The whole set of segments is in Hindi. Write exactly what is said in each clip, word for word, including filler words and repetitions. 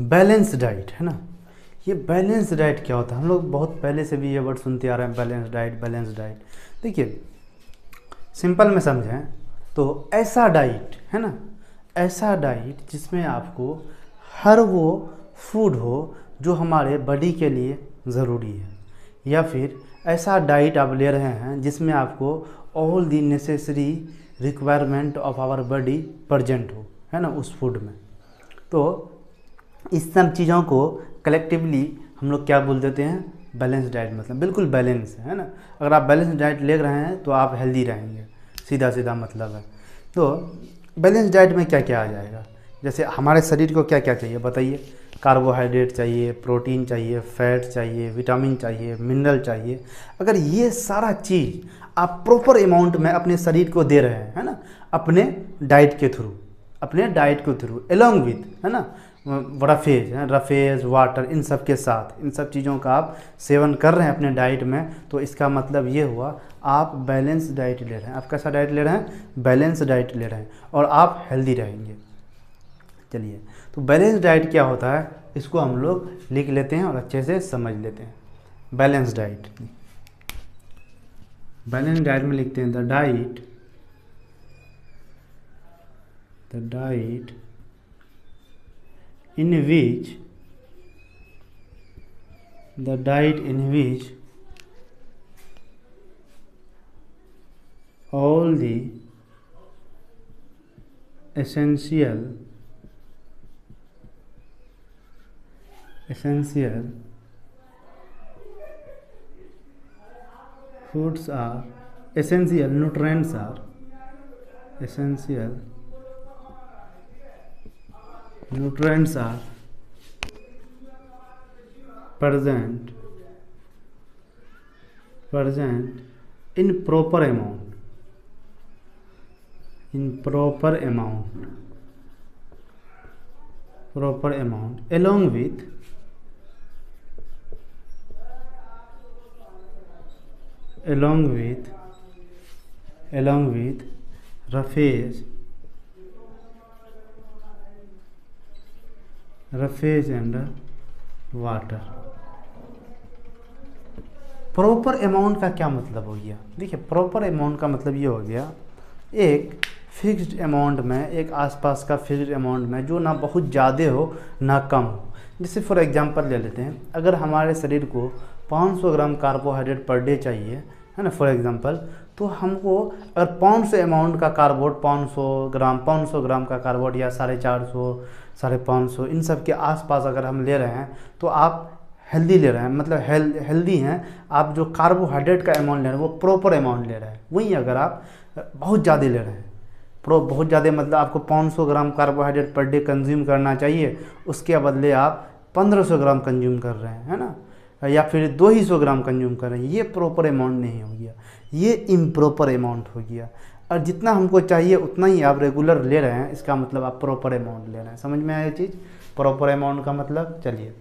बैलेंस डाइट है ना, ये बैलेंस डाइट क्या होता है? हम लोग बहुत पहले से भी ये वर्ड सुनते आ रहे हैं, बैलेंस डाइट बैलेंस डाइट। देखिए सिंपल में समझें तो ऐसा डाइट है ना, ऐसा डाइट जिसमें आपको हर वो फूड हो जो हमारे बॉडी के लिए ज़रूरी है, या फिर ऐसा डाइट आप ले रहे हैं जिसमें आपको all the necessary requirement of our body present हो है ना उस फूड में। तो इस सब चीज़ों को कलेक्टिवली हम लोग क्या बोल देते हैं, बैलेंस डाइट। मतलब बिल्कुल बैलेंस है ना, अगर आप बैलेंस डाइट ले रहे हैं तो आप हेल्दी रहेंगे, सीधा सीधा मतलब है। तो बैलेंस डाइट में क्या क्या आ जाएगा, जैसे हमारे शरीर को क्या क्या चाहिए बताइए, कार्बोहाइड्रेट चाहिए, प्रोटीन चाहिए, फैट चाहिए, विटामिन चाहिए, मिनरल चाहिए। अगर ये सारा चीज़ आप प्रॉपर अमाउंट में अपने शरीर को दे रहे हैं है ना, अपने डाइट के थ्रू, अपने डाइट के थ्रू एलोंग विथ है ना रफेज रफेज वाटर, इन सब के साथ इन सब चीज़ों का आप सेवन कर रहे हैं अपने डाइट में, तो इसका मतलब ये हुआ आप बैलेंस डाइट ले रहे हैं। आप कैसा डाइट ले रहे हैं, बैलेंस डाइट ले रहे हैं, और आप हेल्दी रहेंगे। चलिए तो बैलेंस डाइट क्या होता है इसको हम लोग लिख लेते हैं और अच्छे से समझ लेते हैं। बैलेंस डाइट, बैलेंस डाइट में लिखते हैं the diet the diet in which the diet in which all the essential essential foods are essential nutrients are essential nutrients are present present in proper amount in proper amount proper amount along with along with along with roughage roughage and water. Proper amount का क्या मतलब हो गया? देखिए प्रॉपर अमाउंट का मतलब ये हो गया एक फिक्स्ड अमाउंट में, एक आसपास का फिक्स्ड अमाउंट में जो ना बहुत ज़्यादा हो ना कम हो। जैसे फॉर एग्जांपल ले लेते हैं, अगर हमारे शरीर को पाँच सौ ग्राम कार्बोहाइड्रेट पर डे चाहिए है ना फॉर एग्जांपल, तो हमको अगर पाउंड से अमाउंट का कार्बोट पाँच सौ ग्राम पाँच सौ ग्राम का कार्बोट या साढ़े चार सौ साढ़े पाँच सौ इन सब के आसपास अगर हम ले रहे हैं तो आप हेल्दी ले रहे हैं, मतलब हेल हेल्दी हैं आप। जो कार्बोहाइड्रेट का अमाउंट ले रहे हैं वो प्रॉपर अमाउंट ले रहे हैं। वहीं अगर आप बहुत ज़्यादा ले रहे हैं, प्रो बहुत ज़्यादा मतलब आपको पाँच सौ gram carbohydrate per day consume करना चाहिए, उसके बदले आप पंद्रह सौ ग्राम कंज्यूम कर रहे हैं है ना, या फिर दो ही सौ ग्राम कंज्यूम कर रहे हैं, ये प्रॉपर अमाउंट नहीं हो गया, ये इम्प्रॉपर अमाउंट हो गया। और जितना हमको चाहिए उतना ही आप रेगुलर ले रहे हैं, इसका मतलब आप प्रॉपर अमाउंट ले रहे हैं। समझ में आया चीज़, प्रॉपर अमाउंट का मतलब। चलिए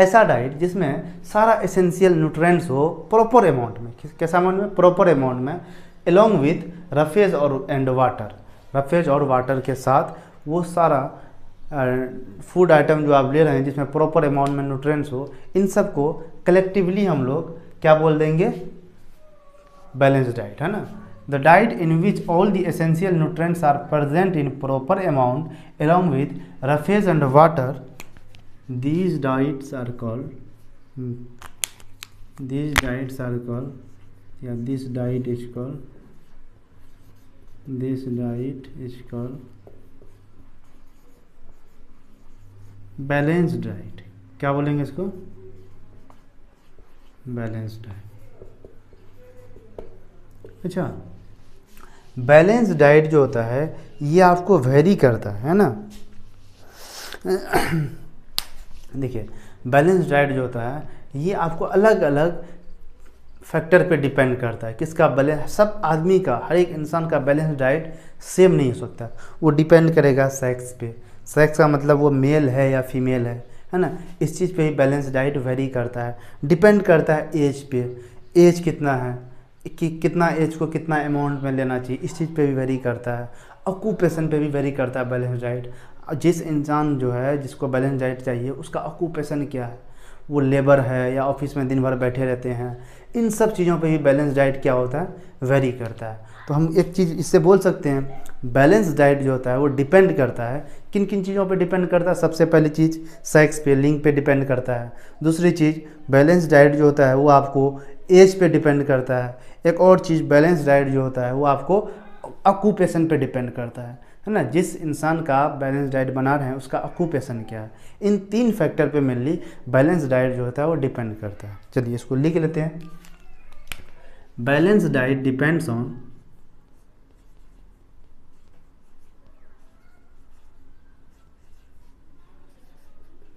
ऐसा डाइट जिसमें सारा एसेंशियल न्यूट्रिएंट्स हो प्रॉपर अमाउंट में, कैसा अमाउंट में, प्रॉपर अमाउंट में, एलोंग विथ रफेज और एंड वाटर, रफेज और वाटर के साथ वो सारा फूड आइटम जो आप ले रहे हैं जिसमें प्रॉपर अमाउंट में न्यूट्रिएंट्स हो, इन सब को कलेक्टिवली हम लोग क्या बोल देंगे, बैलेंस डाइट है ना। The diet in which all the essential nutrients are present in proper amount along with roughage and water, these diets are called these diets are called या this diet is called this diet is called balance diet. क्या बोलेंगे इसको, बैलेंस डाइट। अच्छा बैलेंस डाइट जो होता है ये आपको वेरी करता है ना। देखिए बैलेंस डाइट जो होता है ये आपको अलग अलग फैक्टर पे डिपेंड करता है, किसका बैलेंस, सब आदमी का, हर एक इंसान का बैलेंस डाइट सेम नहीं हो सकता। वो डिपेंड करेगा सेक्स पे, सेक्स का मतलब वो मेल है या फीमेल है है ना, इस चीज़ पे ही बैलेंस डाइट वेरी करता है। डिपेंड करता है एज पे, एज कितना है कि कितना एज को कितना अमाउंट में लेना चाहिए, इस चीज़ पे भी वेरी करता है। ऑक्यूपेशन पे भी वेरी करता है बैलेंस डाइट। जिस इंसान जो है जिसको बैलेंस डाइट चाहिए उसका ऑक्यूपेशन क्या है, वो लेबर है या ऑफिस में दिन भर बैठे रहते हैं, इन सब चीज़ों पे भी बैलेंस डाइट क्या होता है, वेरी करता है। तो हम एक चीज़ इससे बोल सकते हैं, बैलेंस डाइट जो होता है वो डिपेंड करता है किन किन चीज़ों पे डिपेंड करता है। सबसे पहली चीज़ सेक्स पे, लिंग पे डिपेंड करता है। दूसरी चीज़ बैलेंस डाइट जो होता है वो आपको एज पे डिपेंड करता है। एक और चीज़ बैलेंस डाइट जो होता है वो आपको ऑक्यूपेशन पे डिपेंड करता है है ना। जिस इंसान का आप बैलेंस डाइट बना रहे हैं उसका ऑक्यूपेशन क्या है, इन तीन फैक्टर पे मेनली बैलेंस डाइट जो होता है वो डिपेंड करता है। चलिए इसको लिख लेते हैं, balance diet depends on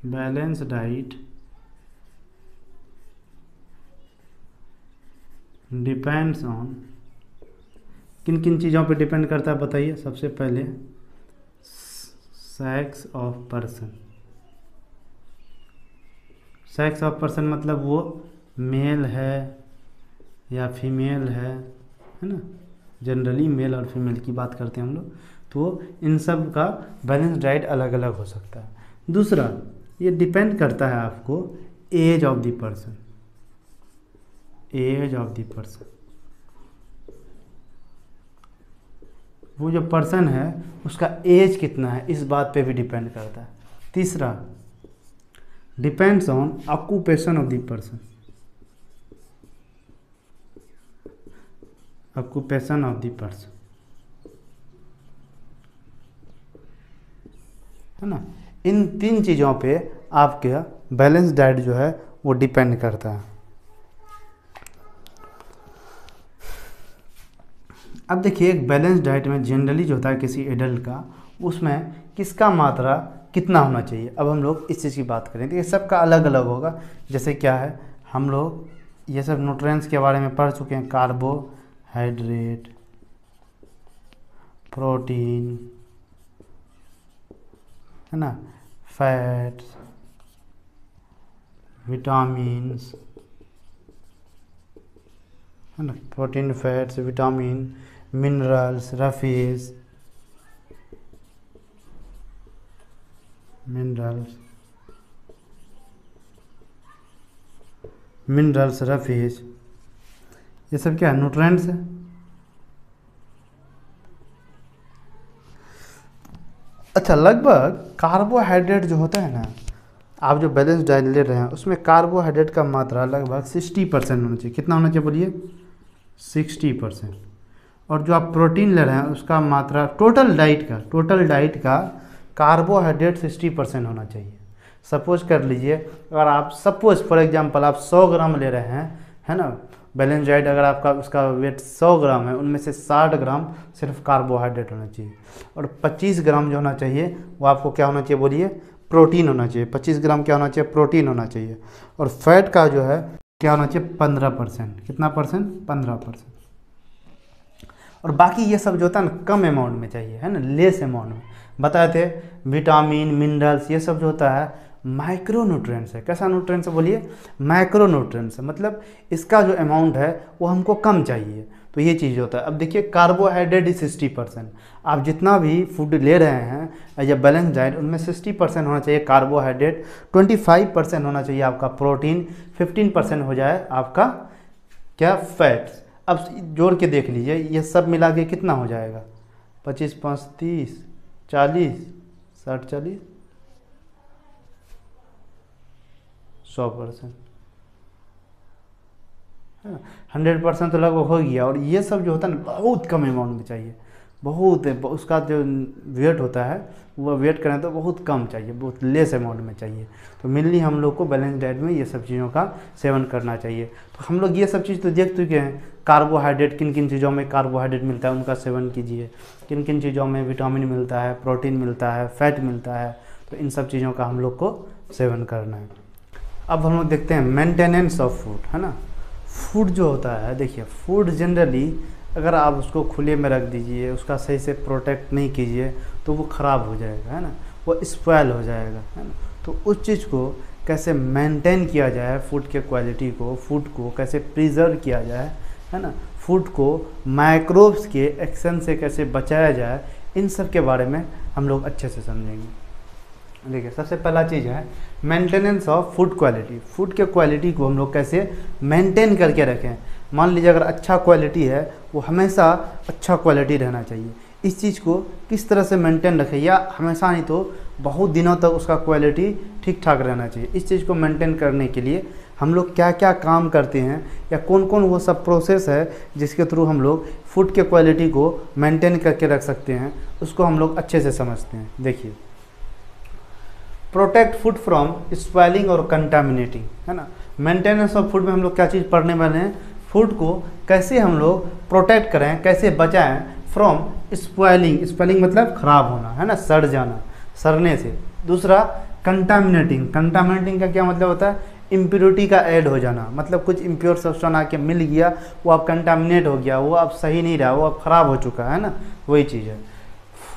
balance diet depends on किन किन चीज़ों पे डिपेंड करता है बताइए। सबसे पहले sex of person, sex of person मतलब वो मेल है या फीमेल है है ना, जनरली मेल और फीमेल की बात करते हैं हम लोग, तो इन सब का बैलेंस डाइट अलग अलग हो सकता है। दूसरा ये डिपेंड करता है आपको age of the person, age of the person, वो जो पर्सन है उसका एज कितना है इस बात पे भी डिपेंड करता है। तीसरा depends on occupation of the person, occupation of the person है ना। इन तीन चीज़ों पे आपके बैलेंस डाइट जो है वो डिपेंड करता है। अब देखिए एक बैलेंस डाइट में जनरली जो होता है किसी एडल्ट का, उसमें किसका मात्रा कितना होना चाहिए, अब हम लोग इस चीज़ की बात करें तो ये सबका अलग अलग होगा। जैसे क्या है, हम लोग ये सब न्यूट्रिएंट्स के बारे में पढ़ चुके हैं, कार्बोहाइड्रेट, प्रोटीन है ना, फैट्स, विटामिन्स है ना, protein, fats, vitamin, minerals, roughage, minerals minerals roughage, ये सब क्या है, न्यूट्रिएंट्स है। अच्छा, लगभग कार्बोहाइड्रेट जो होता है ना, आप जो बैलेंस डाइट ले रहे हैं उसमें कार्बोहाइड्रेट का मात्रा लगभग सिक्सटी परसेंट होना चाहिए। कितना होना चाहिए बोलिए, सिक्सटी परसेंट। और जो आप प्रोटीन ले रहे हैं उसका मात्रा टोटल डाइट का, टोटल डाइट का कार्बोहाइड्रेट सिक्सटी परसेंट होना चाहिए। सपोज कर लीजिए अगर आप सपोज फॉर एग्जांपल आप सौ ग्राम ले रहे हैं है ना, बैलेंस डाइट अगर आपका उसका वेट सौ ग्राम है, उनमें से साठ ग्राम सिर्फ कार्बोहाइड्रेट होना चाहिए और पच्चीस ग्राम जो होना चाहिए वो आपको क्या होना चाहिए बोलिए, प्रोटीन होना चाहिए। पच्चीस ग्राम क्या होना चाहिए, प्रोटीन होना चाहिए। और फैट का जो है क्या होना चाहिए, पंद्रह परसेंट। कितना परसेंट, पंद्रह परसेंट। और बाकी ये सब जो होता है ना कम अमाउंट में चाहिए है ना, लेस अमाउंट में। बताए थे विटामिन, मिनरल्स, ये सब जो होता है माइक्रो न्यूट्रिएंट्स है। कैसा न्यूट्रिएंट्स बोलिए, माइक्रो न्यूट्रिएंट्स, मतलब इसका जो अमाउंट है वो हमको कम चाहिए, तो ये चीज़ होता है। अब देखिए कार्बोहाइड्रेट इज सिक्सटी परसेंट, आप जितना भी फूड ले रहे हैं या बैलेंस डाइट उनमें सिक्सटी परसेंट होना चाहिए कार्बोहाइड्रेट, पच्चीस परसेंट होना चाहिए आपका प्रोटीन, पंद्रह परसेंट हो जाए आपका क्या, फैट्स। अब जोड़ के देख लीजिए ये सब मिला के कितना हो जाएगा, पच्चीस, पैंतीस, चालीस, साठ, चालीस, सौ परसेंट, हंड्रेड परसेंट तो लगभग हो गया। और ये सब जो होता है ना बहुत कम अमाउंट में चाहिए, बहुत उसका जो वेट होता है वो वेट करें तो बहुत कम चाहिए, बहुत लेस अमाउंट में चाहिए। तो मेनली हम लोग को बैलेंस डाइट में ये सब चीज़ों का सेवन करना चाहिए। तो हम लोग ये सब चीज़ तो देख चुके हैं, कार्बोहाइड्रेट किन किन चीज़ों में कार्बोहाइड्रेट मिलता है उनका सेवन कीजिए, किन किन चीज़ों में विटामिन मिलता है, प्रोटीन मिलता है, फैट मिलता है, तो इन सब चीज़ों का हम लोग को सेवन करना है। अब हम लोग देखते हैं मेंटेनेंस ऑफ फूड है ना। फूड जो होता है देखिए, फूड जनरली अगर आप उसको खुले में रख दीजिए, उसका सही से प्रोटेक्ट नहीं कीजिए तो वो ख़राब हो जाएगा है ना, वो स्पॉयल हो जाएगा है ना। तो उस चीज़ को कैसे मेंटेन किया जाए, फूड के क्वालिटी को, फूड को कैसे प्रिजर्व किया जाए है ना, फूड को माइक्रोब्स के एक्शन से कैसे बचाया जाए, इन सब के बारे में हम लोग अच्छे से समझेंगे। देखिए, सबसे पहला चीज़ है maintenance of food quality. Food के क्वालिटी को हम लोग कैसे मेंटेन करके रखें। मान लीजिए अगर अच्छा क्वालिटी है, वो हमेशा अच्छा क्वालिटी रहना चाहिए। इस चीज़ को किस तरह से मेंटेन रखें, या हमेशा नहीं तो बहुत दिनों तक उसका क्वालिटी ठीक ठाक रहना चाहिए। इस चीज़ को मेंटेन करने के लिए हम लोग क्या क्या काम करते हैं, या कौन कौन वो सब प्रोसेस है जिसके थ्रू हम लोग फूड के क्वालिटी को मेंटेन करके रख सकते हैं, उसको हम लोग अच्छे से समझते हैं। देखिए, प्रोटेक्ट फूड फ्रॉम स्पॉइलिंग और कंटामिनेटिंग, है ना। मेंटेनेंस ऑफ फूड में हम लोग क्या चीज़ पढ़ने वाले हैं, फूड को कैसे हम लोग प्रोटेक्ट करें, कैसे बचाएं फ्रॉम स्पॉइलिंग। स्पॉइलिंग मतलब ख़राब होना, है ना, सड़ जाना, सड़ने से। दूसरा कंटामिनेटिंग। कंटामिनेटिंग का क्या मतलब होता है, इम्प्योरिटी का ऐड हो जाना। मतलब कुछ इम्प्योर सब्सटेंस आके मिल गया, वो आप कंटामिनेट हो गया, वो आप सही नहीं रहा, वो आप ख़राब हो चुका है ना, वही चीज़ है।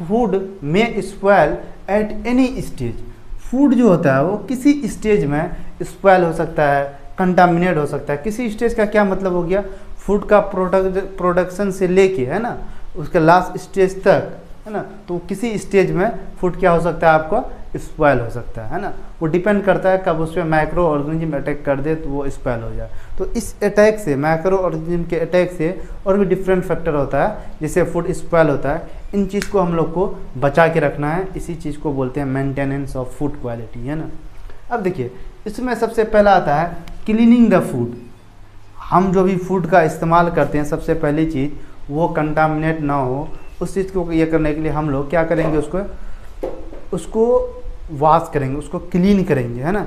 फूड में spoil at any stage. Food जो होता है वो किसी स्टेज में स्पॉइल हो सकता है, कंटामिनेट हो सकता है। किसी स्टेज का क्या मतलब हो गया, फूड का प्रोडक्ट प्रोडक्शन से लेके, है ना, उसके लास्ट स्टेज तक, है ना, तो किसी स्टेज में फूड क्या हो सकता है, आपका स्पॉइल हो सकता है ना। वो डिपेंड करता है कब उस पर माइक्रो ऑर्गेनिज्म अटैक कर दे तो वो स्पॉइल हो जाए। तो इस अटैक से, माइक्रो ऑर्गेनिज्म के अटैक से, और भी डिफरेंट फैक्टर होता है जिससे फूड स्पॉइल होता है। इन चीज़ को हम लोग को बचा के रखना है, इसी चीज़ को बोलते हैं मेंटेनेंस ऑफ फूड क्वालिटी, है ना। अब देखिए, इसमें सबसे पहला आता है क्लीनिंग द फूड। हम जो भी फूड का इस्तेमाल करते हैं, सबसे पहली चीज़ वो कंटामिनेट ना हो, उस चीज़ को ये करने के लिए हम लोग क्या करेंगे, उसको उसको वॉश करेंगे, उसको क्लीन करेंगे, है ना।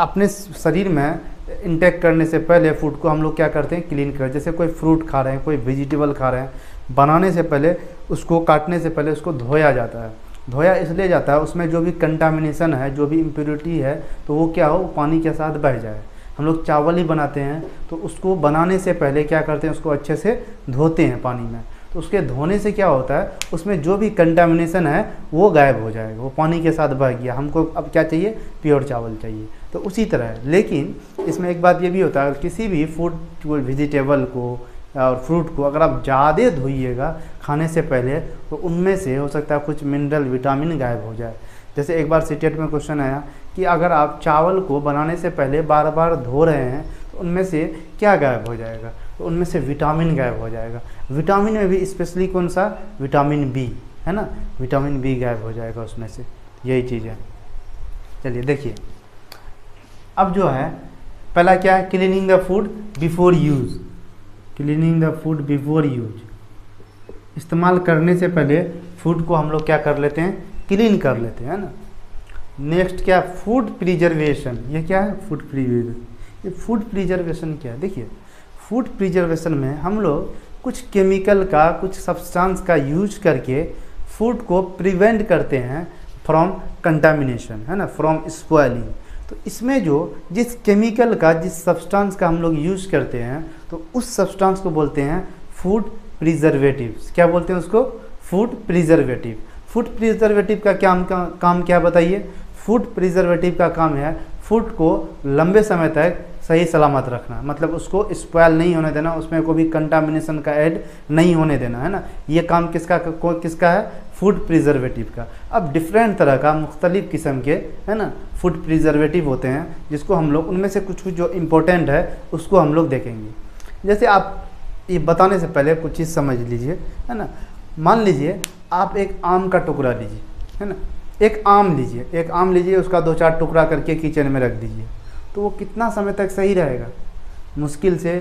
अपने शरीर में इंटेक करने से पहले फूड को हम लोग क्या करते हैं, क्लीन कर। जैसे कोई फ्रूट खा रहे हैं, कोई वेजिटेबल खा रहे हैं, बनाने से पहले, उसको काटने से पहले उसको धोया जाता है। धोया इसलिए जाता है, उसमें जो भी कंटामिनेशन है, जो भी इम्प्योरिटी है, तो वो क्या हो, पानी के साथ बह जाए। हम लोग चावल ही बनाते हैं तो उसको बनाने से पहले क्या करते हैं, उसको अच्छे से धोते हैं पानी में। तो उसके धोने से क्या होता है, उसमें जो भी कंटामिनेशन है वो गायब हो जाएगा, वो पानी के साथ बह गया। हमको अब क्या चाहिए, प्योर चावल चाहिए। तो उसी तरह है, लेकिन इसमें एक बात ये भी होता है, किसी भी फूड, वेजिटेबल को और फ्रूट को अगर आप ज़्यादा धोइएगा खाने से पहले, तो उनमें से हो सकता है कुछ मिनरल, विटामिन गायब हो जाए। जैसे एक बार सीटेट में क्वेश्चन आया कि अगर आप चावल को बनाने से पहले बार बार धो रहे हैं, तो उनमें से क्या गायब हो जाएगा, तो उनमें से विटामिन गायब हो जाएगा। विटामिन में भी स्पेशली कौन सा, विटामिन बी, है ना, विटामिन बी गायब हो जाएगा उसमें से। यही चीज़ है। चलिए देखिए, अब जो है पहला क्या है, cleaning the food before use. Cleaning the food before use, इस्तेमाल करने से पहले फूड को हम लोग क्या कर लेते हैं, क्लीन कर लेते हैं, है ना। नेक्स्ट क्या, फूड प्रिजर्वेशन। ये क्या है, फूड प्रिजर्वेशन। ये फूड प्रिजर्वेशन क्या है, देखिए, फूड प्रिजर्वेशन में हम लोग कुछ केमिकल का, कुछ सब्सटेंस का यूज करके फूड को प्रिवेंट करते हैं फ्रॉम कंटामिनेशन, है ना, फ्रॉम स्पॉइलिंग। तो इसमें जो जिस केमिकल का, जिस सब्सटेंस का हम लोग यूज़ करते हैं, तो उस सब्सटेंस को बोलते हैं फूड प्रिजर्वेटिव्स। क्या बोलते हैं उसको, फूड प्रिजर्वेटिव। फूड प्रिजर्वेटिव का क्या का, काम क्या बताइए, फूड प्रिजर्वेटिव का काम है फूड को लंबे समय तक सही सलामत रखना। मतलब उसको स्पॉइल नहीं होने देना, उसमें कोई भी कंटामिनेशन का ऐड नहीं होने देना, है ना। ये काम किसका किसका है, फूड प्रिजर्वेटिव का। अब डिफरेंट तरह का, मुख्तलिफ़ किस्म के, है ना, फूड प्रिजर्वेटिव होते हैं, जिसको हम लोग उनमें से कुछ कुछ जो इम्पोर्टेंट है उसको हम लोग देखेंगे। जैसे आप ये बताने से पहले कुछ चीज़ समझ लीजिए, है ना। मान लीजिए आप एक आम का टुकड़ा लीजिए, है ना, एक आम लीजिए, एक आम लीजिए, उसका दो चार टुकड़ा करके किचन में रख दीजिए, तो वो कितना समय तक सही रहेगा, मुश्किल से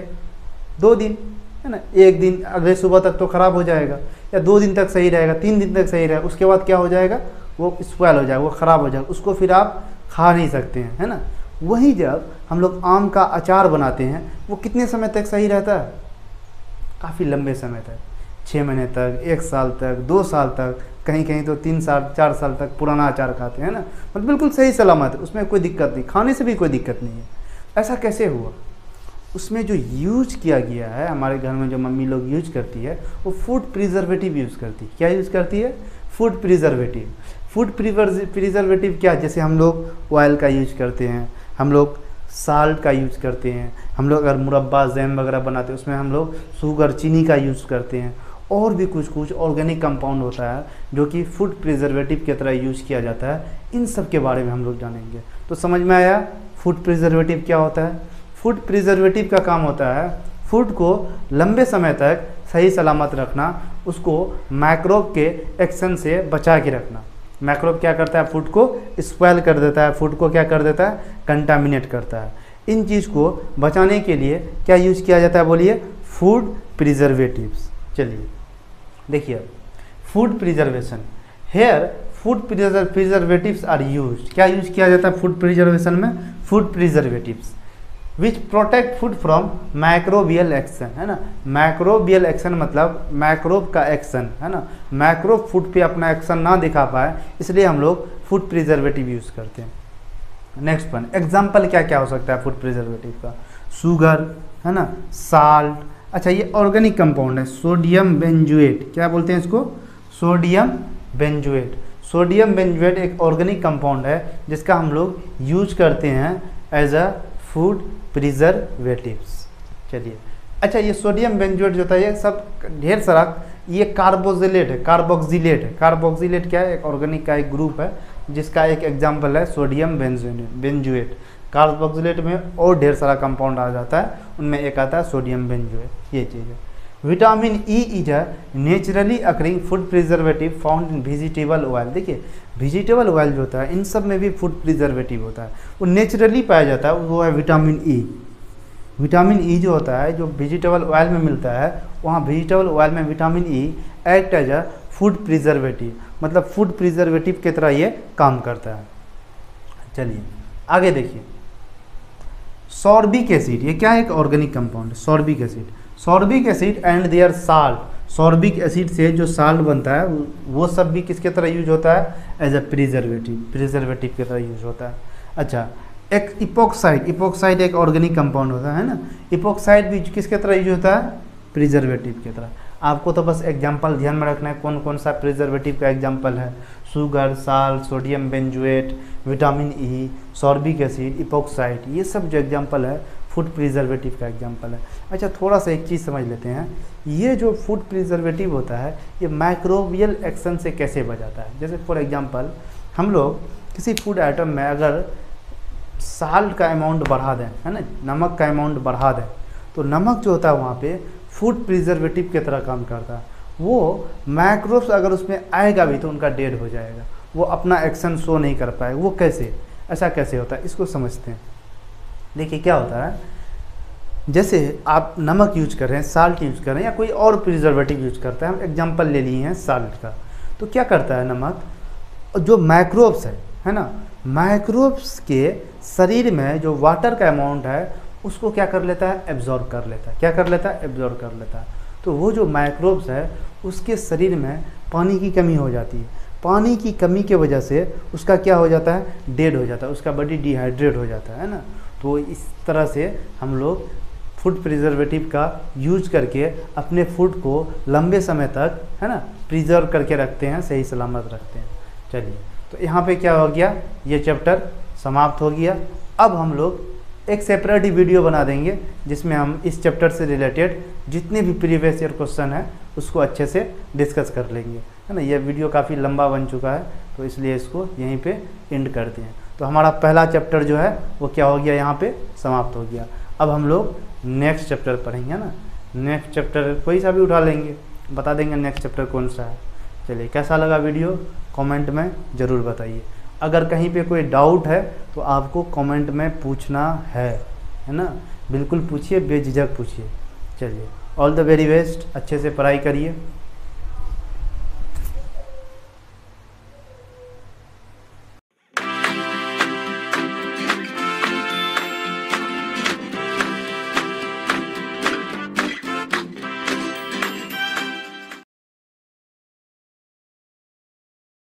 दो दिन, है ना, एक दिन, अगले सुबह तक तो ख़राब हो जाएगा, या दो दिन तक सही रहेगा, तीन दिन तक सही रहेगा। उसके बाद क्या हो जाएगा, वो स्पॉइल हो जाएगा, वो ख़राब हो जाएगा, उसको फिर आप खा नहीं सकते हैं, है ना। वहीं जब हम लोग आम का अचार बनाते हैं, वो कितने समय तक सही रहता है, काफ़ी लंबे समय तक, छः महीने तक, एक साल तक, दो साल तक, कहीं कहीं तो तीन साल, चार साल तक पुराना अचार खाते हैं ना, मतलब बिल्कुल सही सलामत है, उसमें कोई दिक्कत नहीं, खाने से भी कोई दिक्कत नहीं है। ऐसा कैसे हुआ, उसमें जो यूज किया गया है, हमारे घर में जो मम्मी लोग यूज करती है, वो फूड प्रिजर्वेटिव यूज़ करती है। क्या यूज़ करती है, फूड प्रिजर्वेटिव। फूड प्रिजर्वेटिव क्या, जैसे हम लोग ऑयल का यूज करते हैं, हम लोग साल्ट का यूज़ करते हैं, हम लोग अगर मुरब्बा, जैम वगैरह बनाते हैं, उसमें हम लोग शुगर, चीनी का यूज़ करते हैं। और भी कुछ कुछ ऑर्गेनिक कंपाउंड होता है जो कि फूड प्रिजर्वेटिव की तरह यूज़ किया जाता है, इन सब के बारे में हम लोग जानेंगे। तो समझ में आया फूड प्रिजर्वेटिव क्या होता है। फूड प्रिजर्वेटिव का काम होता है फूड को लंबे समय तक सही सलामत रखना, उसको माइक्रोब के एक्शन से बचा के रखना। माइक्रोब क्या करता है, फूड को स्पॉइल कर देता है, फूड को क्या कर देता है, कंटामिनेट करता है। इन चीज़ को बचाने के लिए क्या यूज़ किया जाता है, बोलिए फूड प्रिजर्वेटिव्स। चलिए देखिए food preservation, here food preservatives are used. क्या यूज़ किया जाता है फूड प्रिजर्वेशन में, food preservatives which protect food from microbial action, है ना। माइक्रोबियल एक्शन मतलब माइक्रोब का एक्शन, है ना। माइक्रोब फूड पे अपना एक्शन ना दिखा पाए, इसलिए हम लोग फूड प्रिजर्वेटिव यूज़ करते हैं। नेक्स्ट वन, एग्जांपल क्या क्या हो सकता है फूड प्रिजर्वेटिव का, शुगर, है ना, साल्ट। अच्छा ये ऑर्गेनिक कंपाउंड है, सोडियम बेंजोएट। क्या बोलते हैं इसको, सोडियम बेंजोएट। सोडियम बेंजोएट एक ऑर्गेनिक कंपाउंड है जिसका हम लोग यूज करते हैं एज अ फूड प्रिजर्वेटिव्स। चलिए, अच्छा ये सोडियम बेंजोएट जो था ये सब ढेर सारा ये कार्बोक्सिलेट है, कार्बोक्सिलेट है। कार्बोक्सिलेट क्या है, एक ऑर्गेनिक का एक ग्रुप है जिसका एक एग्जाम्पल है सोडियम बेंजोएट। कार्बोक्सिलेट में और ढेर सारा कंपाउंड आ जाता है, उनमें एक आता है सोडियम बेंजोएट। ये चीज़ है। Vitamin E is a naturally occurring food preservative found in vegetable oil. देखिए वेजिटेबल ऑयल जो होता है इन सब में भी फूड प्रिजर्वेटिव होता है, वो नेचुरली पाया जाता है, वो है विटामिन ई। विटामिन ई जो होता है जो वेजिटेबल ऑयल में मिलता है, वहाँ वेजिटेबल ऑयल में vitamin E act as a food preservative, मतलब फूड प्रिजर्वेटिव की तरह ये काम करता है। चलिए आगे देखिए, सॉर्बिक एसिड, ये क्या है, एक ऑर्गेनिक कंपाउंड है sorbic acid. Sorbic acid and their salt, sorbic acid से जो साल्ट बनता है वो सब भी किसके तरह यूज होता है, एज ए प्रिजर्वेटिव, प्रिजर्वेटिव की तरह यूज होता है। अच्छा एक इपोक्साइड, इपोक्साइड एक ऑर्गेनिक कंपाउंड होता है ना, इपोक्साइड भी किसके तरह यूज होता है, प्रिजर्वेटिव की तरह। आपको तो बस एग्जाम्पल ध्यान में रखना है कौन कौन सा प्रिजर्वेटिव का एग्जाम्पल है, sugar, salt, sodium benzoate, vitamin E, sorbic acid, epoxide, ये सब जो एग्जाम्पल है फूड प्रिजर्वेटिव का एग्जाम्पल है। अच्छा थोड़ा सा एक चीज़ समझ लेते हैं, ये जो फूड प्रिजर्वेटिव होता है ये माइक्रोबियल एक्शन से कैसे बचाता है। जैसे फॉर एग्जांपल हम लोग किसी फूड आइटम में अगर साल्ट का अमाउंट बढ़ा दें, है ना, नमक का अमाउंट बढ़ा दें, तो नमक जो होता है वहाँ पे फूड प्रिजर्वेटिव की तरह काम करता है। वो माइक्रोब्स अगर उसमें आएगा भी तो उनका डेड हो जाएगा, वो अपना एक्शन शो नहीं कर पाएगा। वो कैसे, ऐसा कैसे होता है, इसको समझते हैं। देखिए क्या होता है, जैसे आप नमक यूज कर रहे हैं, साल्ट यूज कर रहे हैं या कोई और प्रिजर्वेटिव यूज करते हैं, हम एग्जांपल ले लिए हैं साल्ट का, तो क्या करता है नमक, जो माइक्रोब्स है, है ना, माइक्रोब्स के शरीर में जो वाटर का अमाउंट है उसको क्या कर लेता है, एब्जॉर्ब कर लेता है। क्या कर लेता है, एब्जॉर्ब कर लेता है। तो वो जो माइक्रोब्स है उसके शरीर में पानी की कमी हो जाती है, पानी की कमी की वजह से उसका क्या हो जाता है, डेड हो जाता है, उसका बॉडी डिहाइड्रेट हो जाता है ना। तो इस तरह से हम लोग फूड प्रिजर्वेटिव का यूज करके अपने फूड को लंबे समय तक, है ना, प्रिजर्व करके रखते हैं, सही सलामत रखते हैं। चलिए तो यहाँ पे क्या हो गया, ये चैप्टर समाप्त हो गया। अब हम लोग एक सेपरेट वीडियो बना देंगे जिसमें हम इस चैप्टर से रिलेटेड जितने भी प्रीवियस ईयर क्वेश्चन हैं उसको अच्छे से डिस्कस कर लेंगे, है ना। यह वीडियो काफ़ी लंबा बन चुका है तो इसलिए इसको यहीं पर एंड करते हैं। तो हमारा पहला चैप्टर जो है वो क्या हो गया, यहाँ पर समाप्त हो गया। अब हम लोग नेक्स्ट चैप्टर पढ़ेंगे, है ना। नेक्स्ट चैप्टर कोई सा भी उठा लेंगे, बता देंगे नेक्स्ट चैप्टर कौन सा है। चलिए कैसा लगा वीडियो कमेंट में ज़रूर बताइए। अगर कहीं पे कोई डाउट है तो आपको कमेंट में पूछना है, है ना, बिल्कुल पूछिए, बेझिझक पूछिए। चलिए ऑल द वेरी बेस्ट, अच्छे से पढ़ाई करिए।